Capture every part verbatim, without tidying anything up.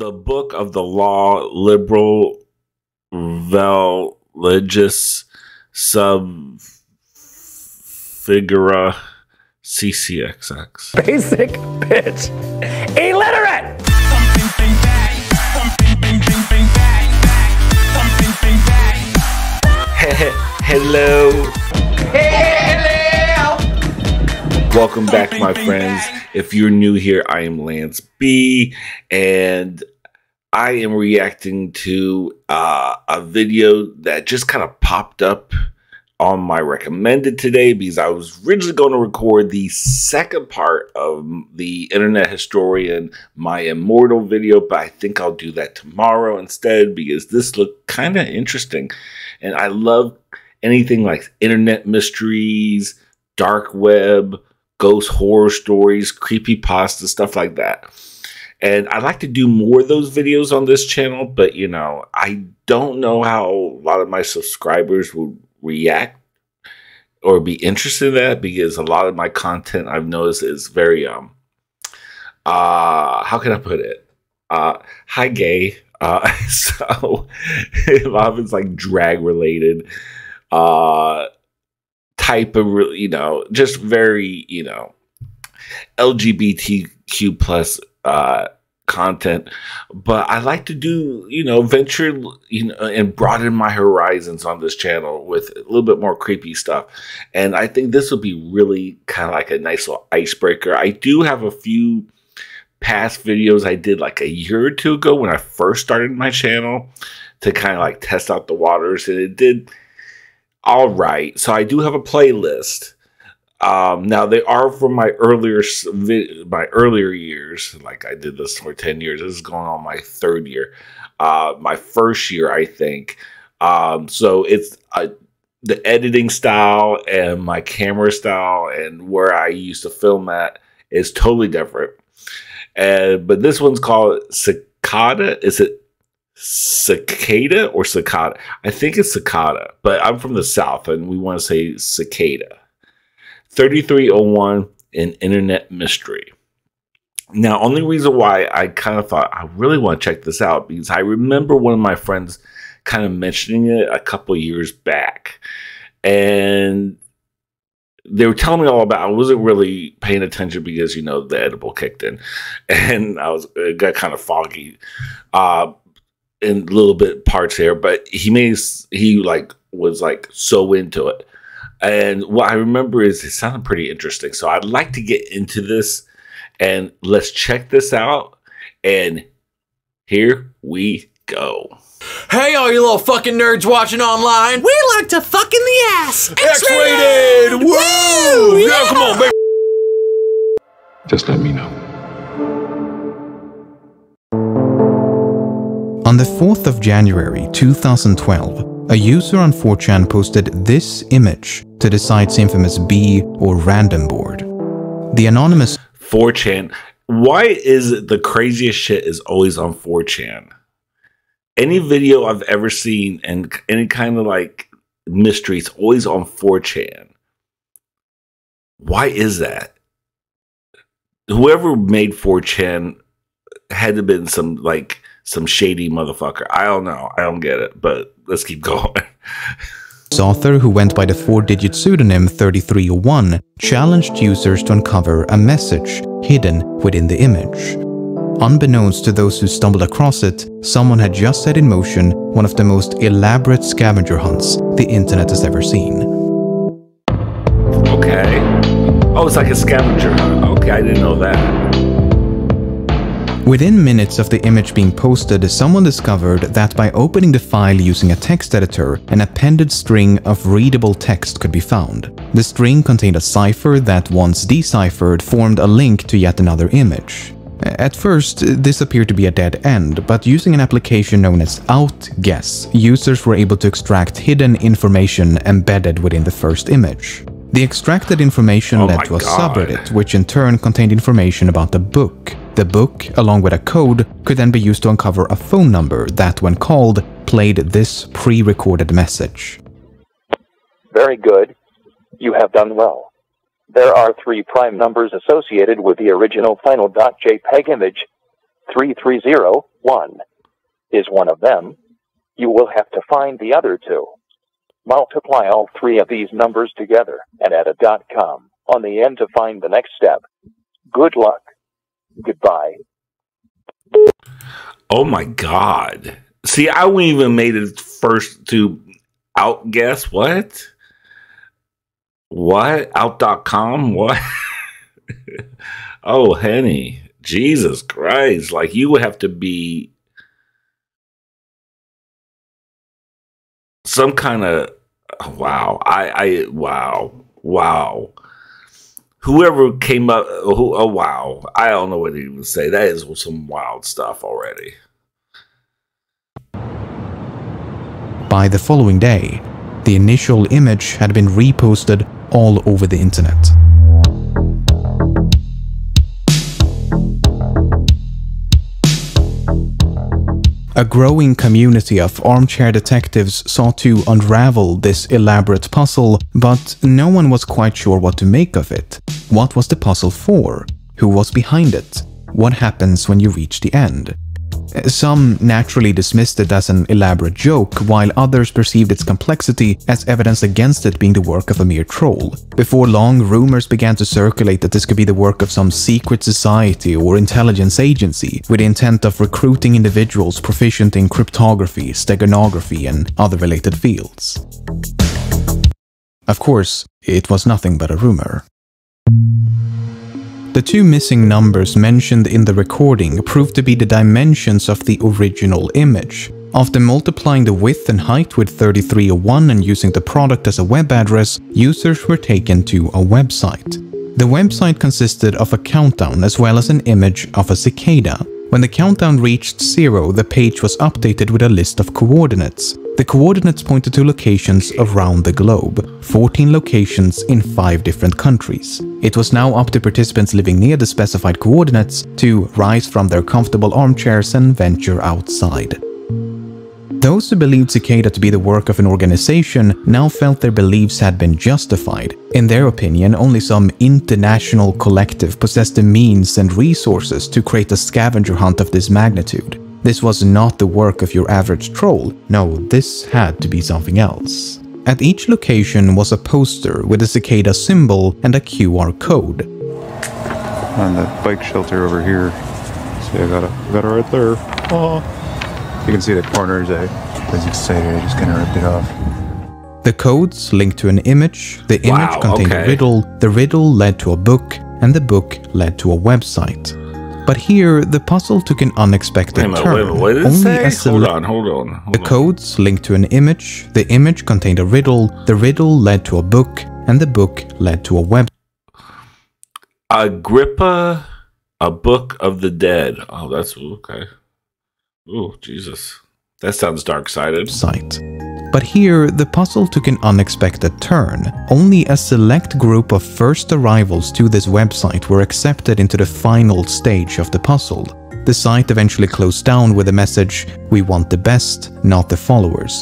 The Book of the Law, Liber vel Legis, sub figura C C X X. Basic bitch. Illiterate! Hello. Hello. Welcome back, my friends. If you're new here, I am Lance B, and I am reacting to uh, a video that just kind of popped up on my recommended today, because I was originally going to record the second part of the Internet Historian My Immortal video, but I think I'll do that tomorrow instead, because this looked kind of interesting. And I love anything like internet mysteries, dark web, ghost horror stories, creepypasta, stuff like that. And I'd like to do more of those videos on this channel, but, you know, I don't know how a lot of my subscribers will react or be interested in that, because a lot of my content I've noticed is very um uh how can I put it? Uh hi gay. Uh so a lot of it's like drag related uh type of, you know, just very, you know, L G B T Q plus uh content, but I like to do, you know, venture, you know, and broaden my horizons on this channel with a little bit more creepy stuff. And I think this would be really kind of like a nice little icebreaker. I do have a few past videos I did like a year or two ago when I first started my channel to kind of like test out the waters, and it did all right. So I do have a playlist. Um, now they are from my earlier my earlier years. Like I did this for ten years. This is going on my third year, uh, my first year, I think. Um, so it's uh, the editing style and my camera style and where I used to film at is totally different. And but this one's called Cicada. Is it Cicada or Cicada? I think it's Cicada, but I'm from the South and we want to say Cicada. thirty-three oh one, an internet mystery. Now, only reason why I kind of thought I really want to check this out, because I remember one of my friends kind of mentioning it a couple years back, and they were telling me all about it. I wasn't really paying attention because, you know, the edible kicked in, and I was it got kind of foggy uh, in little bit parts here. But he made he like was like so into it. And what I remember is it sounded pretty interesting. So I'd like to get into this, and let's check this out. And here we go. Hey, all you little fucking nerds watching online. We like to fuck in the ass. X-rated. Woo! Yeah. Now come on, baby. Just let me know. On the fourth of January two thousand twelve, a user on four chan posted this image to the site's infamous B or random board. The anonymous four chan. Why is it the craziest shit is always on four chan? Any video I've ever seen and any kind of like mystery, it's always on four chan. Why is that? Whoever made four chan had to have been some like some shady motherfucker. I don't know. I don't get it, but let's keep going. This author, who went by the four digit pseudonym thirty-three oh one, challenged users to uncover a message hidden within the image. Unbeknownst to those who stumbled across it, someone had just set in motion one of the most elaborate scavenger hunts the internet has ever seen. Okay. Oh, it's like a scavenger hunt. Okay, I didn't know that. Within minutes of the image being posted, someone discovered that by opening the file using a text editor, an appended string of readable text could be found. The string contained a cipher that, once deciphered, formed a link to yet another image. At first, this appeared to be a dead end, but using an application known as OutGuess, users were able to extract hidden information embedded within the first image. The extracted information oh led to a God. subreddit, which in turn contained information about the book. The book, along with a code, could then be used to uncover a phone number that, when called, played this pre-recorded message. Very good. You have done well. There are three prime numbers associated with the original final .jpeg image. three three zero, one is one of them, you will have to find the other two. Multiply all three of these numbers together and add a dot com on the end to find the next step. Good luck. Goodbye. Oh my God. See, I wouldn't even made it first to outguess. What? What? Out dot com? What? Oh, honey. Jesus Christ. Like, you would have to be some kind of, wow. I, I, wow. Wow. Whoever came up, who, oh, wow. I don't know what to even say. That is some wild stuff already. By the following day, the initial image had been reposted all over the internet. A growing community of armchair detectives sought to unravel this elaborate puzzle, but no one was quite sure what to make of it. What was the puzzle for? Who was behind it? What happens when you reach the end? Some naturally dismissed it as an elaborate joke, while others perceived its complexity as evidence against it being the work of a mere troll. Before long, rumors began to circulate that this could be the work of some secret society or intelligence agency, with the intent of recruiting individuals proficient in cryptography, steganography, and other related fields. Of course, it was nothing but a rumor. The two missing numbers mentioned in the recording proved to be the dimensions of the original image. After multiplying the width and height with thirty-three oh one and using the product as a web address, users were taken to a website. The website consisted of a countdown as well as an image of a cicada. When the countdown reached zero, the page was updated with a list of coordinates. The coordinates pointed to locations around the globe, fourteen locations in five different countries. It was now up to participants living near the specified coordinates to rise from their comfortable armchairs and venture outside. Those who believed Cicada to be the work of an organization now felt their beliefs had been justified. In their opinion, only some international collective possessed the means and resources to create a scavenger hunt of this magnitude. This was not the work of your average troll. No, this had to be something else. At each location was a poster with a cicada symbol and a Q R code. And that bike shelter over here. See, I got it, got it right there. Oh. You can see the corners. I was excited. I just kind of ripped it off. The codes linked to an image. The image wow, contained okay. a riddle. The riddle led to a book, and the book led to a website. But here, the puzzle took an unexpected minute, turn. Minute, what did it say? Hold on, hold on, hold the on. Codes linked to an image, the image contained a riddle, the riddle led to a book, and the book led to a web. Agrippa, a book of the dead. Oh, that's okay. Oh, Jesus. That sounds dark-sided. Site. But here, the puzzle took an unexpected turn. Only a select group of first arrivals to this website were accepted into the final stage of the puzzle. The site eventually closed down with the message, "We want the best, not the followers."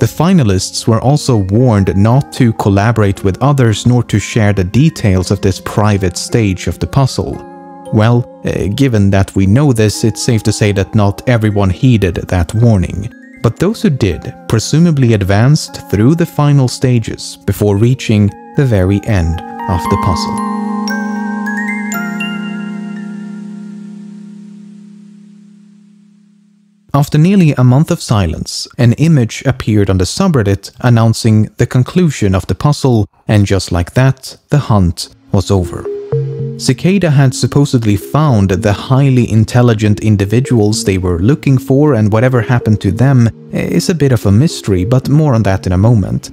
The finalists were also warned not to collaborate with others nor to share the details of this private stage of the puzzle. Well, uh, given that we know this, it's safe to say that not everyone heeded that warning. But those who did presumably advanced through the final stages before reaching the very end of the puzzle. After nearly a month of silence, an image appeared on the subreddit announcing the conclusion of the puzzle, and just like that, the hunt was over. Cicada had supposedly found the highly intelligent individuals they were looking for, and whatever happened to them is a bit of a mystery, but more on that in a moment.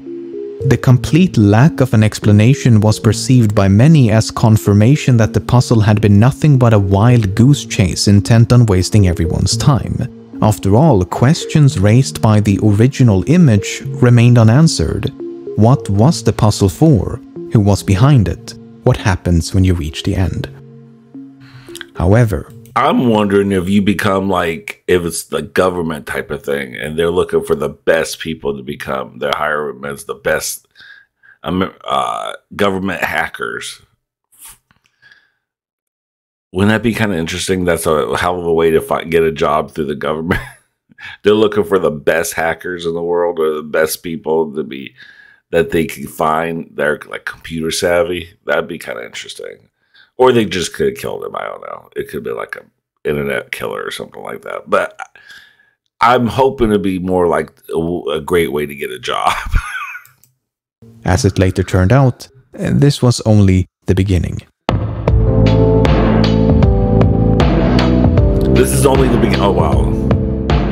The complete lack of an explanation was perceived by many as confirmation that the puzzle had been nothing but a wild goose chase intent on wasting everyone's time. After all, questions raised by the original image remained unanswered. What was the puzzle for? Who was behind it? What happens when you reach the end? However, I'm wondering if you become like, if it's the government type of thing and they're looking for the best people to become their hiring as the best um, uh, government hackers. Wouldn't that be kind of interesting? That's a hell of a way to find, get a job through the government. They're looking for the best hackers in the world, or the best people to be that they can find that are like computer savvy. That'd be kind of interesting. Or they just could have killed him. I don't know. It could be like an internet killer or something like that. But I'm hoping to be more like a great way to get a job. As it later turned out, this was only the beginning. This is only the beginning. Oh, wow.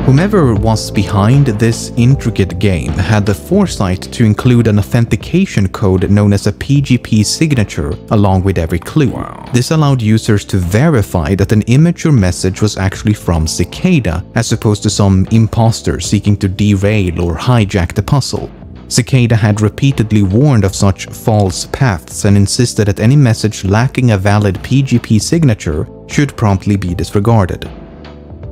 Whomever was behind this intricate game had the foresight to include an authentication code known as a P G P signature along with every clue. Wow. This allowed users to verify that an image or message was actually from Cicada, as opposed to some imposter seeking to derail or hijack the puzzle. Cicada had repeatedly warned of such false paths and insisted that any message lacking a valid P G P signature should promptly be disregarded.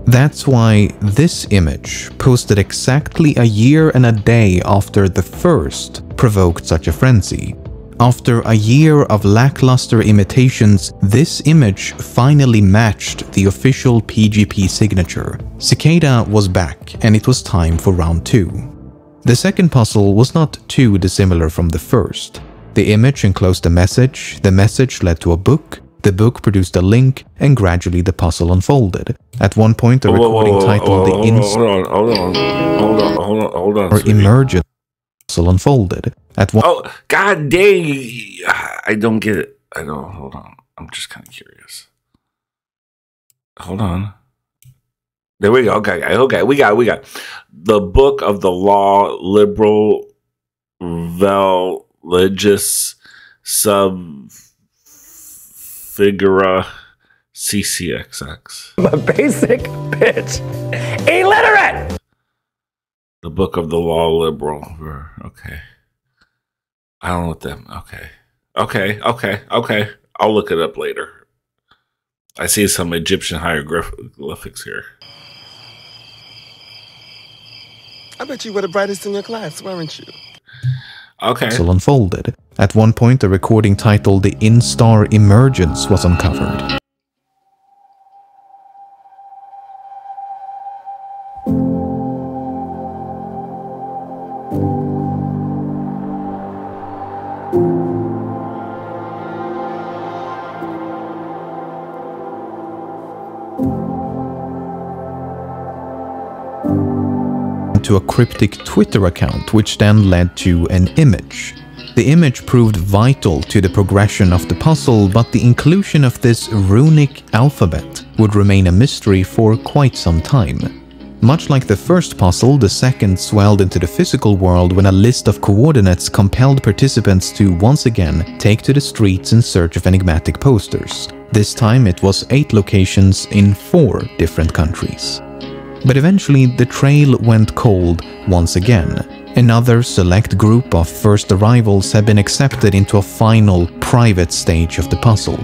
That's why this image, posted exactly a year and a day after the first, provoked such a frenzy. After a year of lackluster imitations, this image finally matched the official P G P signature. Cicada was back, and it was time for round two. The second puzzle was not too dissimilar from the first. The image enclosed a message, the message led to a book, the book produced a link, and gradually the puzzle unfolded. At one point, the recording titled The Inside Hold on, hold on, hold on, hold on. Or Emergent Puzzle Unfolded. At one Oh, god dang! I don't get it. I don't, hold on. I'm just kind of curious. Hold on. There we go. Okay, okay, we got, we got. The Book of the Law, Liber Vel Legis, Sub Figura C C X X. I'm a basic bitch. Illiterate! The Book of the Law Liberal. Okay. I don't know what that... Okay. Okay, okay, okay. I'll look it up later. I see some Egyptian hieroglyphics here. I bet you were the brightest in your class, weren't you? Okay. Puzzle unfolded. At one point, a recording titled The Instar Emergence was uncovered. To a cryptic Twitter account, which then led to an image. The image proved vital to the progression of the puzzle, but the inclusion of this runic alphabet would remain a mystery for quite some time. Much like the first puzzle, the second swelled into the physical world when a list of coordinates compelled participants to once again take to the streets in search of enigmatic posters. This time it was eight locations in four different countries. But eventually, the trail went cold once again. Another select group of first arrivals had been accepted into a final, private stage of the puzzle.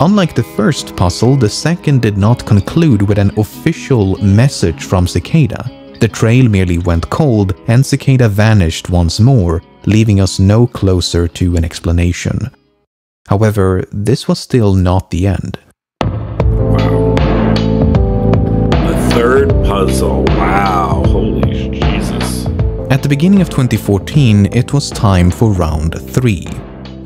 Unlike the first puzzle, the second did not conclude with an official message from Cicada. The trail merely went cold, and Cicada vanished once more, leaving us no closer to an explanation. However, this was still not the end. Third puzzle. Wow. Holy Jesus. At the beginning of twenty fourteen, it was time for round three.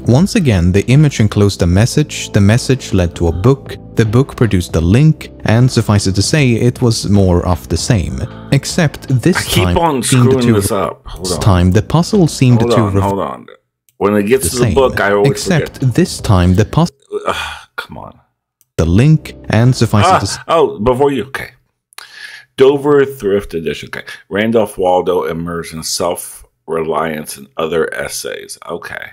Once again, the image enclosed a message, the message led to a book, the book produced a link, and suffice it to say, it was more of the same. Except this I keep time... keep on screwing this up. Hold on. Time, the puzzle seemed hold to... On, hold on, When it gets the to the same, book, I always Except forget. this time, the puzzle... Uh, come on. The link, and suffice ah, it to say... Oh, before you... Okay. Dover Thrift Edition. Okay. Randolph Waldo Immersion, Self-Reliance and Other Essays. Okay.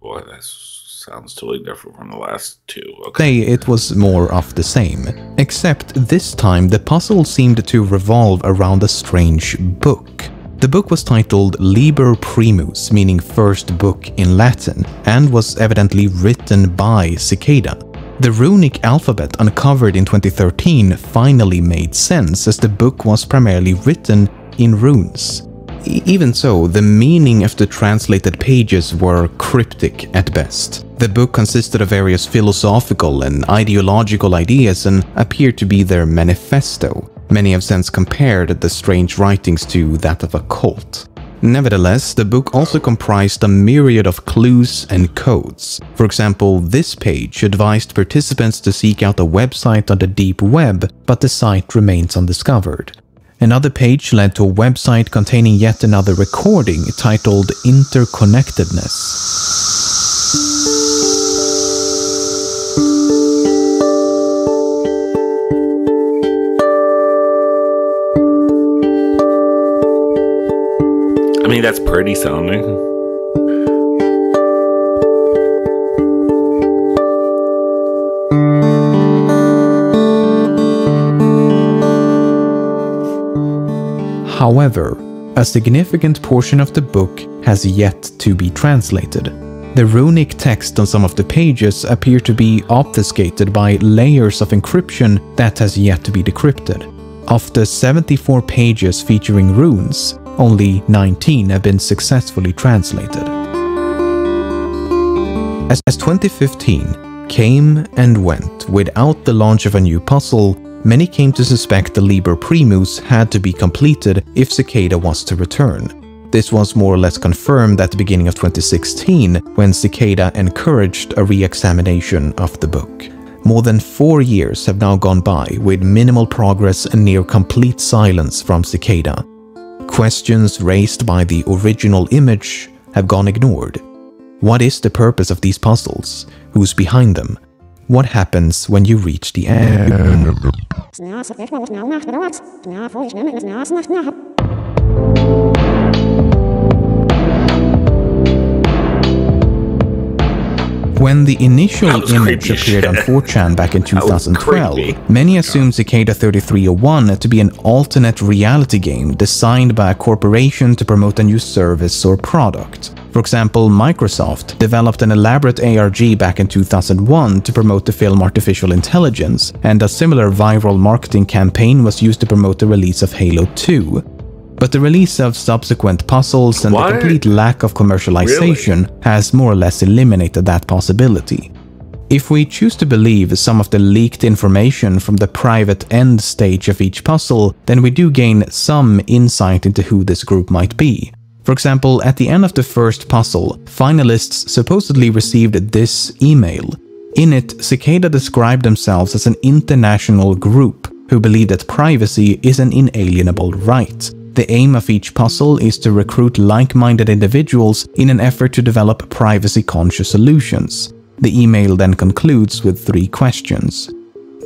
Boy, that sounds totally different from the last two. Okay. It was more of the same. Except this time, the puzzle seemed to revolve around a strange book. The book was titled Liber Primus, meaning first book in Latin, and was evidently written by Cicada. The runic alphabet uncovered in twenty thirteen finally made sense, as the book was primarily written in runes. E- even so, the meaning of the translated pages were cryptic at best. The book consisted of various philosophical and ideological ideas and appeared to be their manifesto. Many have since compared the strange writings to that of a cult. Nevertheless, the book also comprised a myriad of clues and codes. For example, this page advised participants to seek out a website on the deep web, but the site remains undiscovered. Another page led to a website containing yet another recording titled Interconnectedness. I mean, that's pretty sounding. However, a significant portion of the book has yet to be translated. The runic text on some of the pages appear to be obfuscated by layers of encryption that has yet to be decrypted. Of the seventy-four pages featuring runes, only nineteen have been successfully translated. As twenty fifteen came and went without the launch of a new puzzle, many came to suspect the Liber Primus had to be completed if Cicada was to return. This was more or less confirmed at the beginning of twenty sixteen, when Cicada encouraged a re-examination of the book. More than four years have now gone by with minimal progress and near complete silence from Cicada. Questions raised by the original image have gone ignored. What is the purpose of these puzzles? Who's behind them? What happens when you reach the end? When the initial image appeared on four chan back in two thousand twelve, many assumed Cicada thirty-three oh one to be an alternate reality game designed by a corporation to promote a new service or product. For example, Microsoft developed an elaborate A R G back in two thousand one to promote the film Artificial Intelligence, and a similar viral marketing campaign was used to promote the release of Halo two. But the release of subsequent puzzles and what? the complete lack of commercialization really? has more or less eliminated that possibility. If we choose to believe some of the leaked information from the private end stage of each puzzle, then we do gain some insight into who this group might be. For example, at the end of the first puzzle, finalists supposedly received this email. In it, Cicada described themselves as an international group who believe that privacy is an inalienable right. The aim of each puzzle is to recruit like-minded individuals in an effort to develop privacy-conscious solutions. The email then concludes with three questions.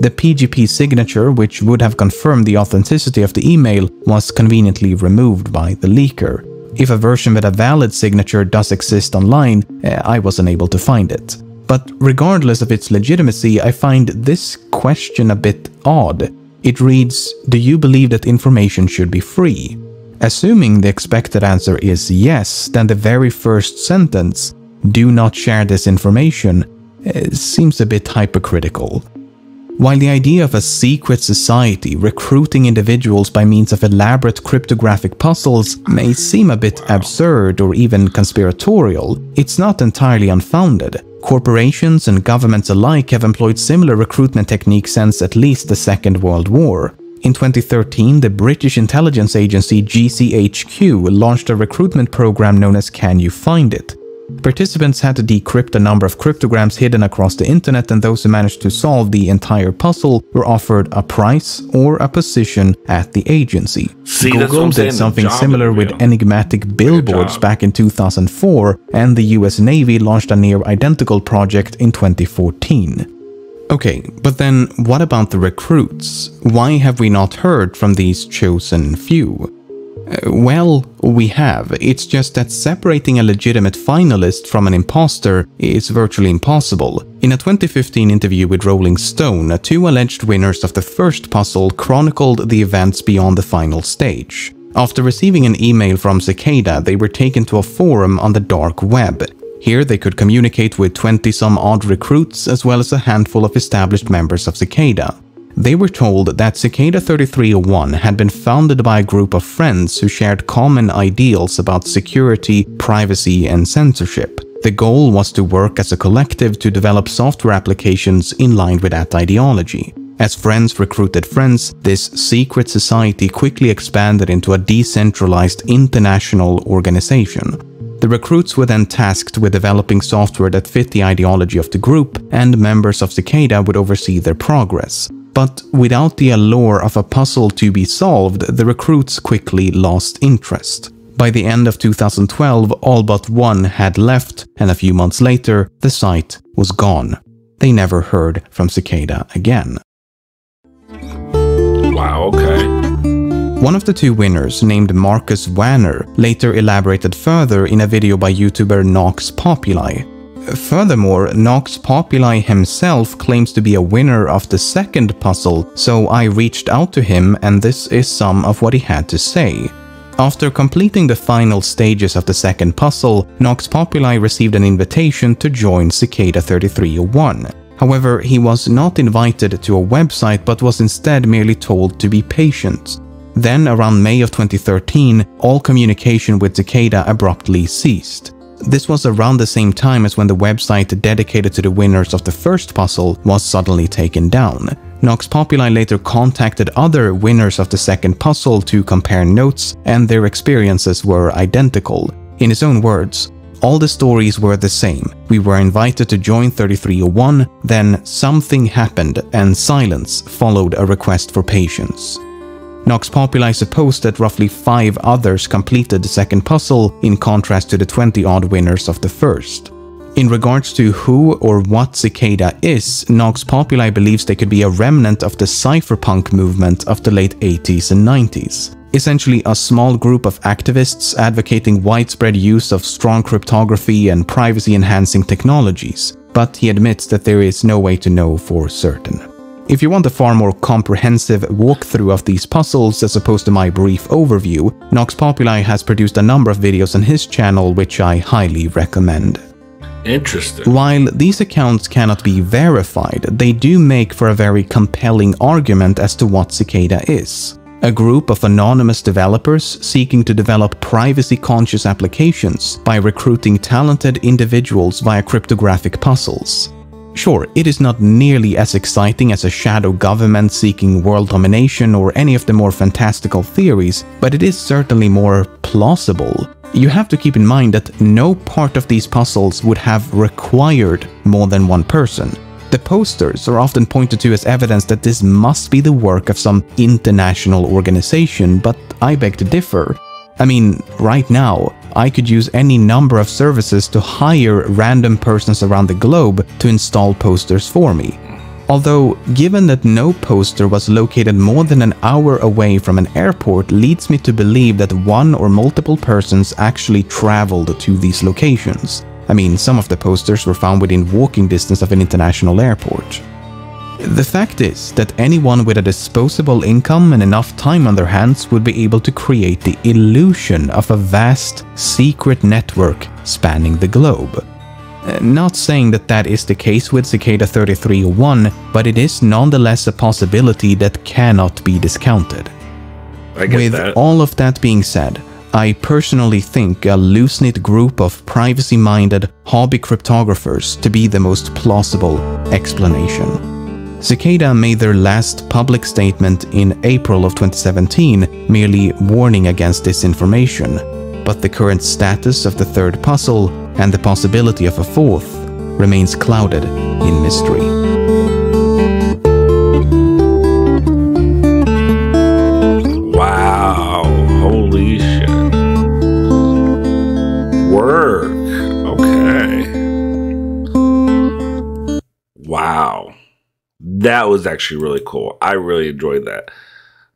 The P G P signature, which would have confirmed the authenticity of the email, was conveniently removed by the leaker. If a version with a valid signature does exist online, I was unable to find it. But regardless of its legitimacy, I find this question a bit odd. It reads, "Do you believe that information should be free?" Assuming the expected answer is yes, then the very first sentence, "Do not share this information," seems a bit hypercritical. While the idea of a secret society recruiting individuals by means of elaborate cryptographic puzzles may seem a bit absurd or even conspiratorial, it's not entirely unfounded. Corporations and governments alike have employed similar recruitment techniques since at least the Second World War. In twenty thirteen, the British intelligence agency G C H Q launched a recruitment program known as Can You Find It? Participants had to decrypt a number of cryptograms hidden across the internet, and those who managed to solve the entire puzzle were offered a prize or a position at the agency. See, Google did something similar with enigmatic billboards back in two thousand four, and the U S Navy launched a near-identical project in twenty fourteen. Okay, but then what about the recruits? Why have we not heard from these chosen few? Well, we have. It's just that separating a legitimate finalist from an imposter is virtually impossible. In a twenty fifteen interview with Rolling Stone, two alleged winners of the first puzzle chronicled the events beyond the final stage. After receiving an email from Cicada, they were taken to a forum on the dark web. Here they could communicate with twenty some odd recruits as well as a handful of established members of Cicada. They were told that Cicada thirty-three oh one had been founded by a group of friends who shared common ideals about security, privacy, and censorship. The goal was to work as a collective to develop software applications in line with that ideology. As friends recruited friends, this secret society quickly expanded into a decentralized international organization. The recruits were then tasked with developing software that fit the ideology of the group, and members of Cicada would oversee their progress. But without the allure of a puzzle to be solved, the recruits quickly lost interest. By the end of two thousand twelve, all but one had left, and a few months later, the site was gone. They never heard from Cicada again. Wow, okay. One of the two winners, named Marcus Wanner, later elaborated further in a video by YouTuber Nox Populi. Furthermore, Nox Populi himself claims to be a winner of the second puzzle, so I reached out to him and this is some of what he had to say. After completing the final stages of the second puzzle, Nox Populi received an invitation to join Cicada thirty-three oh one. However, he was not invited to a website but was instead merely told to be patient. Then, around May of twenty thirteen, all communication with Cicada abruptly ceased. This was around the same time as when the website dedicated to the winners of the first puzzle was suddenly taken down. Nox Populi later contacted other winners of the second puzzle to compare notes, and their experiences were identical. In his own words, "All the stories were the same. We were invited to join thirty-three oh one, then something happened and silence followed a request for patience." Nox Populi supposed that roughly five others completed the second puzzle, in contrast to the twenty-odd winners of the first. In regards to who or what Cicada is, Nox Populi believes they could be a remnant of the cypherpunk movement of the late eighties and nineties. Essentially a small group of activists advocating widespread use of strong cryptography and privacy-enhancing technologies, but he admits that there is no way to know for certain. If you want a far more comprehensive walkthrough of these puzzles as opposed to my brief overview, Nox Populi has produced a number of videos on his channel which I highly recommend. Interesting. While these accounts cannot be verified, they do make for a very compelling argument as to what Cicada is. A group of anonymous developers seeking to develop privacy-conscious applications by recruiting talented individuals via cryptographic puzzles. Sure, it is not nearly as exciting as a shadow government seeking world domination or any of the more fantastical theories, but it is certainly more plausible. You have to keep in mind that no part of these puzzles would have required more than one person. The posters are often pointed to as evidence that this must be the work of some international organization, but I beg to differ. I mean, right now, I could use any number of services to hire random persons around the globe to install posters for me. Although, given that no poster was located more than an hour away from an airport leads me to believe that one or multiple persons actually traveled to these locations. I mean, some of the posters were found within walking distance of an international airport. The fact is that anyone with a disposable income and enough time on their hands would be able to create the illusion of a vast, secret network spanning the globe. Not saying that that is the case with Cicada thirty-three oh one, but it is nonetheless a possibility that cannot be discounted. I get that. With all of that being said, I personally think a loose-knit group of privacy-minded hobby cryptographers to be the most plausible explanation. Cicada made their last public statement in April of twenty seventeen, merely warning against disinformation. But the current status of the third puzzle and the possibility of a fourth remains clouded in mystery. Wow, holy shit. Work, okay. Wow. That was actually really cool. I really enjoyed that.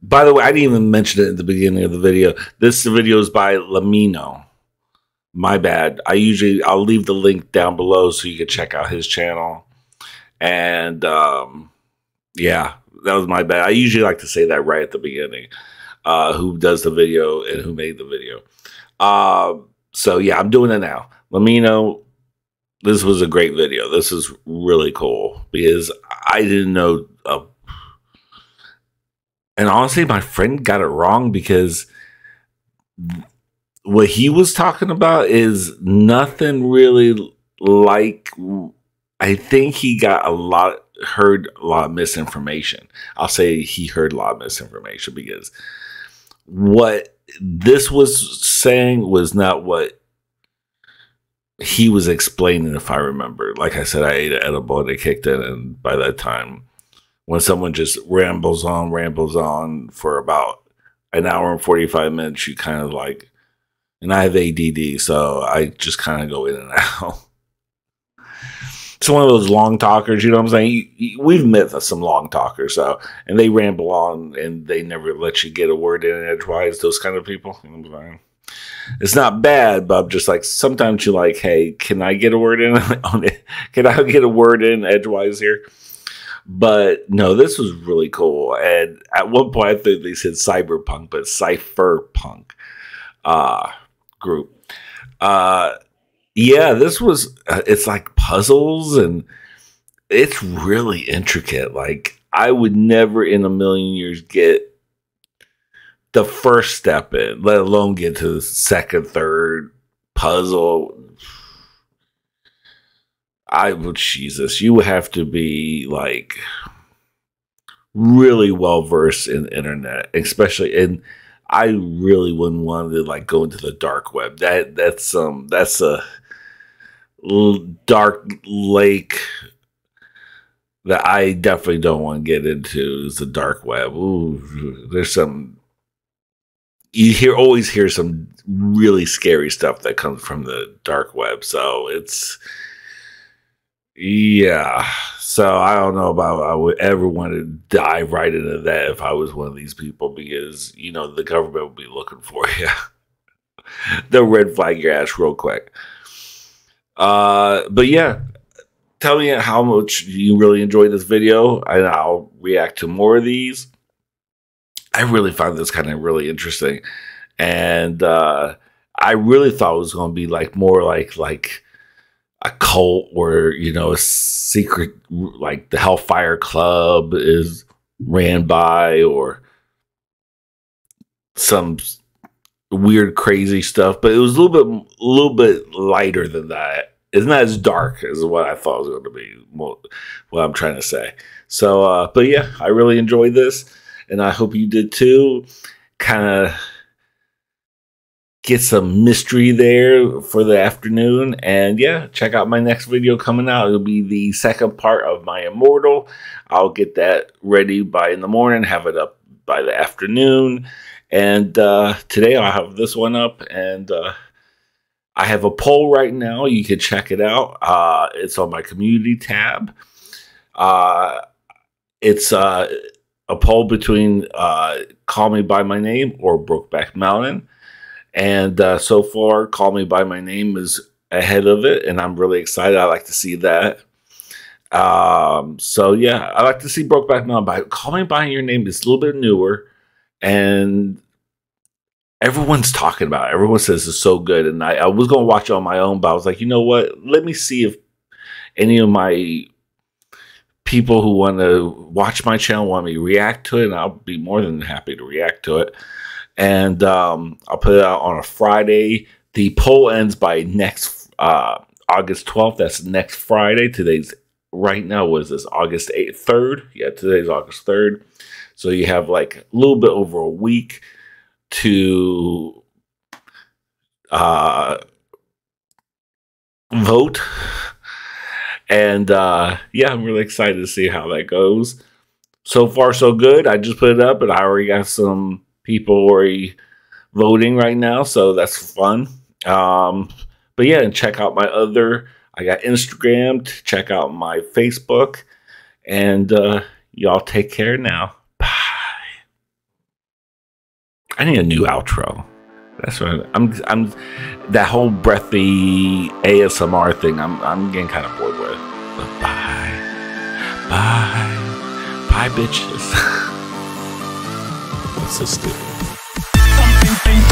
By the way, I didn't even mention it at the beginning of the video. This video is by LEMMiNO. My bad. I usually, I'll leave the link down below so you can check out his channel. And um, yeah, that was my bad. I usually like to say that right at the beginning, uh, who does the video and who made the video. Uh, so yeah, I'm doing it now. LEMMiNO. This was a great video. This is really cool because I didn't know. Uh, and honestly, my friend got it wrong because what he was talking about is nothing really like, I think he got a lot, heard a lot of misinformation. I'll say he heard a lot of misinformation, because what this was saying was not what he was explaining, if I remember. Like I said, I ate an edible and it kicked in, and by that time, when someone just rambles on, rambles on for about an hour and forty-five minutes, you kind of like, and I have A D D, so I just kind of go in and out. It's one of those long talkers, you know what I'm saying? You, you, we've met some long talkers, so, and they ramble on, and they never let you get a word in edgewise, those kind of people. You know what I'm saying? It's not bad, but I'm just like, sometimes you're like, hey, can I get a word in on it? Can I get a word in edgewise here? But no, this was really cool. And at one point, I think they said cyberpunk, but cypherpunk uh, group. Uh, Yeah, this was, uh, it's like puzzles, and it's really intricate. Like, I would never in a million years get the first step in, let alone get to the second, third puzzle. I would, Jesus, you would have to be like really well versed in the internet, especially in, I really wouldn't want to like go into the dark web. That, that's, um, that's a, dark lake that I definitely don't want to get into is the dark web. Ooh, there's some, you hear always hear some really scary stuff that comes from the dark web. So it's, yeah. So I don't know about I would ever want to dive right into that if I was one of these people, because, you know, the government would be looking for you. They'll red flag your ass real quick. Uh, but yeah, tell me how much you really enjoyed this video, and I'll react to more of these. I really found this kind of really interesting, and uh, I really thought it was going to be like more like like a cult, where, you know, a secret, like the Hellfire Club is ran by, or some weird, crazy stuff. But it was a little bit, a little bit lighter than that. It's not as dark as what I thought it was going to be, what I'm trying to say. So, uh, but yeah, I really enjoyed this, and I hope you did too. Kind of get some mystery there for the afternoon. And yeah, check out my next video coming out. It'll be the second part of my Immortal. I'll get that ready by in the morning, have it up by the afternoon. And uh, today I'll have this one up, and uh, I have a poll right now. You can check it out. Uh, it's on my community tab. Uh, it's uh, a poll between uh, Call Me By My Name or Brokeback Mountain. And uh, so far, Call Me By My Name is ahead of it, and I'm really excited. I like to see that. Um, so yeah, I like to see Brokeback Mountain. But Call Me By Your Name is a little bit newer, and everyone's talking about it. Everyone says it's so good, and I, I was going to watch it on my own, but I was like, you know what? Let me see if any of my people who want to watch my channel want me to react to it, and I'll be more than happy to react to it. And um, I'll put it out on a Friday. The poll ends by next uh, August twelfth. That's next Friday. Today's, right now, what is this, August eighth, third? Yeah, today's August third. So you have like a little bit over a week to uh, vote. And uh, yeah, I'm really excited to see how that goes. So far, so good. I just put it up, and I already got some people already voting right now. So that's fun. Um, but yeah, and check out my other, I got Instagram, to check out my Facebook. And uh, y'all take care now. I need a new outro. That's what I'm. I'm that whole breathy A S M R thing. I'm. I'm getting kind of bored with. But bye, bye, bye, bitches. That's so stupid.